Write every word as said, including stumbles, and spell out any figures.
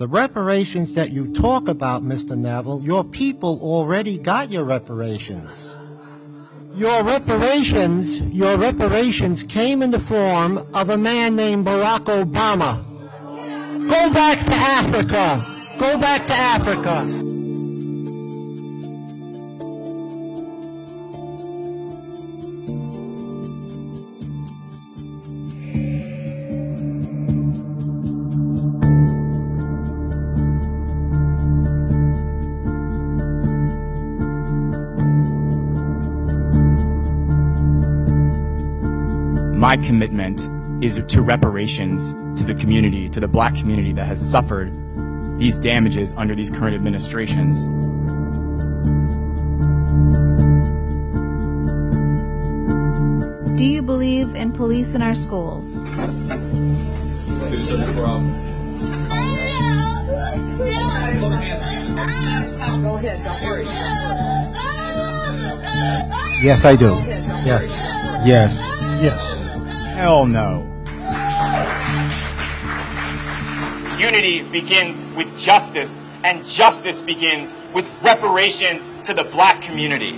The reparations that you talk about, Mister Nevel, your people already got your reparations. Your reparations, your reparations came in the form of a man named Barack Obama. Go back to Africa. Go back to Africa. My commitment is to reparations to the community, to the black community that has suffered these damages under these current administrations. Do you believe in police in our schools? Yes, I do. Yes. Yes. Yes. Hell no. Unity begins with justice, and justice begins with reparations to the black community.